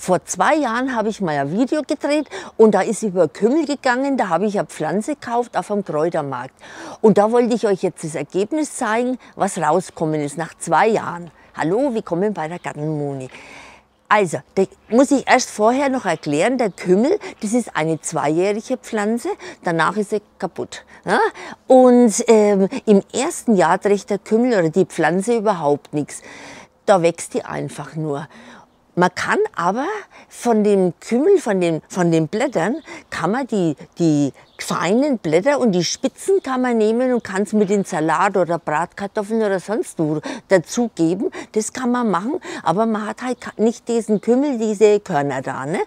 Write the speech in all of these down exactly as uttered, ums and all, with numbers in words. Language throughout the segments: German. Vor zwei Jahren habe ich mal ein Video gedreht und da ist über Kümmel gegangen, da habe ich eine Pflanze gekauft auf dem Kräutermarkt. Und da wollte ich euch jetzt das Ergebnis zeigen, was rausgekommen ist nach zwei Jahren. Hallo, willkommen bei der Gartenmoni. Also, da muss ich erst vorher noch erklären, der Kümmel, das ist eine zweijährige Pflanze, danach ist sie kaputt. Ja? Und ähm, im ersten Jahr trägt der Kümmel oder die Pflanze überhaupt nichts. Da wächst die einfach nur. Man kann aber von dem Kümmel, von den, von den Blättern, kann man die, die feinen Blätter und die Spitzen kann man nehmen und kann es mit den Salat oder Bratkartoffeln oder sonst wo dazugeben. Das kann man machen, aber man hat halt nicht diesen Kümmel, diese Körner da. Ne?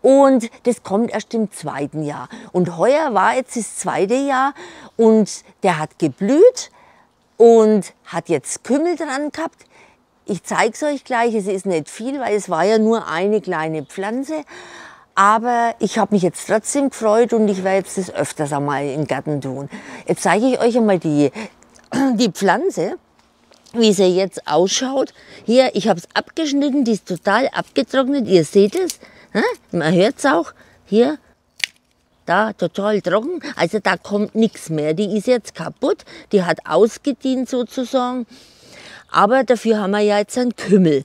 Und das kommt erst im zweiten Jahr. Und heuer war jetzt das zweite Jahr und der hat geblüht und hat jetzt Kümmel dran gehabt. Ich zeige es euch gleich, es ist nicht viel, weil es war ja nur eine kleine Pflanze. Aber ich habe mich jetzt trotzdem gefreut und ich werde jetzt das öfters einmal im Garten tun. Jetzt zeige ich euch einmal die, die Pflanze, wie sie jetzt ausschaut. Hier, ich habe es abgeschnitten, die ist total abgetrocknet, ihr seht es, man hört es auch, hier. Da, total trocken, also da kommt nichts mehr, die ist jetzt kaputt, die hat ausgedient sozusagen. Aber dafür haben wir ja jetzt einen Kümmel.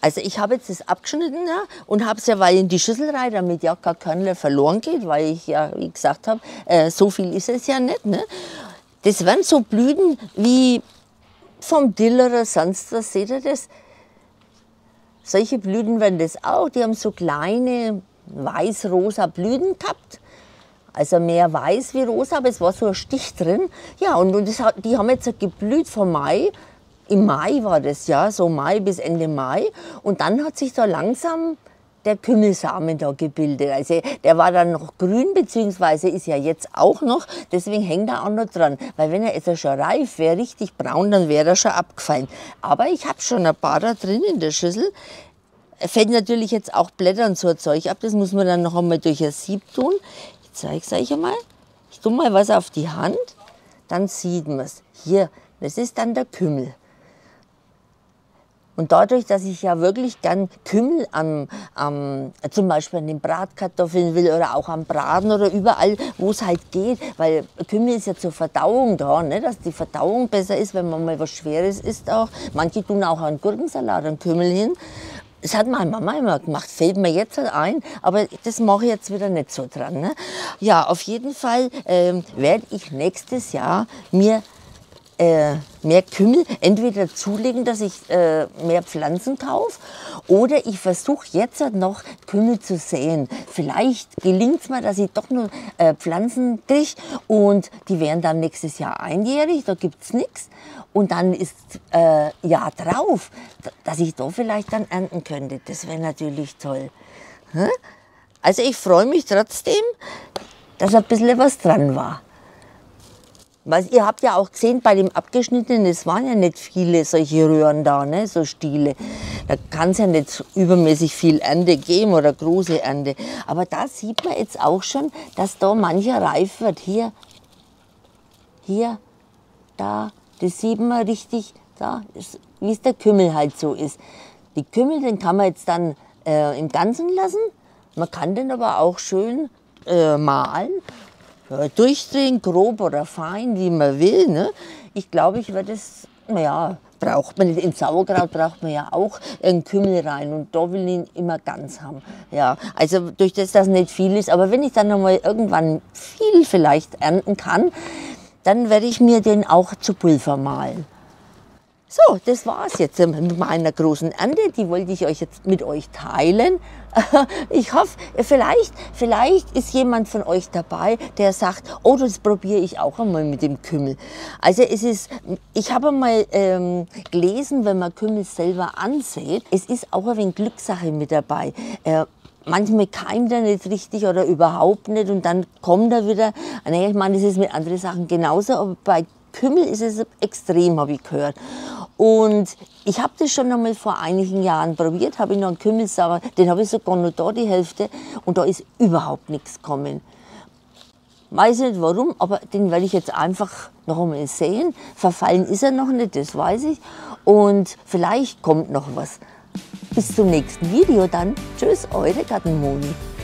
Also ich habe jetzt das abgeschnitten, ja, und habe es ja weil in die Schüssel rein, damit ja kein Körnle verloren geht, weil ich ja, wie gesagt habe, äh, so viel ist es ja nicht. Ne? Das werden so Blüten wie vom Dill oder sonst was, seht ihr das? Solche Blüten werden das auch, die haben so kleine weiß-rosa Blüten gehabt. Also mehr weiß wie rosa, aber es war so ein Stich drin. Ja, und, und das hat, die haben jetzt geblüht vom Mai. Im Mai war das, ja, so Mai bis Ende Mai. Und dann hat sich da langsam der Kümmelsamen da gebildet. Also der war dann noch grün, beziehungsweise ist ja jetzt auch noch. Deswegen hängt er auch noch dran. Weil wenn er jetzt schon reif wäre, richtig braun, dann wäre er schon abgefallen. Aber ich habe schon ein paar da drin in der Schüssel. Fällt natürlich jetzt auch Blätter und so ein Zeug ab. Das muss man dann noch einmal durch ein Sieb tun. Zeige ich euch einmal. Ich tue mal was auf die Hand, dann sieht man es. Hier, das ist dann der Kümmel. Und dadurch, dass ich ja wirklich gern Kümmel am, am, zum Beispiel an den Bratkartoffeln will oder auch am Braten oder überall, wo es halt geht, weil Kümmel ist ja zur Verdauung da, ne? Dass die Verdauung besser ist, wenn man mal was Schweres isst auch. Manche tun auch einen Gurkensalat an Kümmel hin. Das hat meine Mama immer gemacht, fällt mir jetzt halt ein, aber das mache ich jetzt wieder nicht so dran. Ne? Ja, auf jeden Fall ähm, werde ich nächstes Jahr mir äh, mehr Kümmel entweder zulegen, dass ich äh, mehr Pflanzen kaufe, oder ich versuche jetzt halt noch Kümmel zu säen. Vielleicht gelingt es mir, dass ich doch nur äh, Pflanzen kriege und die werden dann nächstes Jahr einjährig, da gibt es nichts. Und dann ist äh, ja drauf, dass ich da vielleicht dann ernten könnte. Das wäre natürlich toll. Hm? Also ich freue mich trotzdem, dass ein bisschen was dran war. Was, ihr habt ja auch gesehen, bei dem Abgeschnittenen, es waren ja nicht viele solche Röhren da, ne? So Stiele. Da kann es ja nicht übermäßig viel Ernte geben oder große Ernte. Aber da sieht man jetzt auch schon, dass da mancher reif wird. Hier, hier, da. Das sieht man richtig, da, wie es der Kümmel halt so ist. Die Kümmel, den kann man jetzt dann äh, im Ganzen lassen. Man kann den aber auch schön äh, malen, ja, durchdrehen, grob oder fein, wie man will. Ne? Ich glaube, ich werde das, naja, braucht man nicht. Im Sauerkraut braucht man ja auch einen Kümmel rein und da will ich ihn immer ganz haben. Ja, also durch das, dass nicht viel ist, aber wenn ich dann nochmal irgendwann viel vielleicht ernten kann, dann werde ich mir den auch zu Pulver malen. So, das war es jetzt mit meiner großen Ernte. Die wollte ich euch jetzt mit euch teilen. Ich hoffe, vielleicht, vielleicht ist jemand von euch dabei, der sagt, oh, das probiere ich auch einmal mit dem Kümmel. Also es ist, ich habe mal ähm, gelesen, wenn man Kümmel selber ansät, es ist auch ein wenig Glückssache mit dabei. Äh, Manchmal keimt er nicht richtig oder überhaupt nicht und dann kommt er wieder. Ich meine, das ist mit anderen Sachen genauso, aber bei Kümmel ist es extrem, habe ich gehört. Und ich habe das schon einmal vor einigen Jahren probiert, habe ich noch einen Kümmelsauer, den habe ich sogar nur da die Hälfte und da ist überhaupt nichts gekommen. Weiß nicht warum, aber den werde ich jetzt einfach noch einmal sehen. Verfallen ist er noch nicht, das weiß ich. Und vielleicht kommt noch was. Bis zum nächsten Video dann. Tschüss, eure Gartenmoni.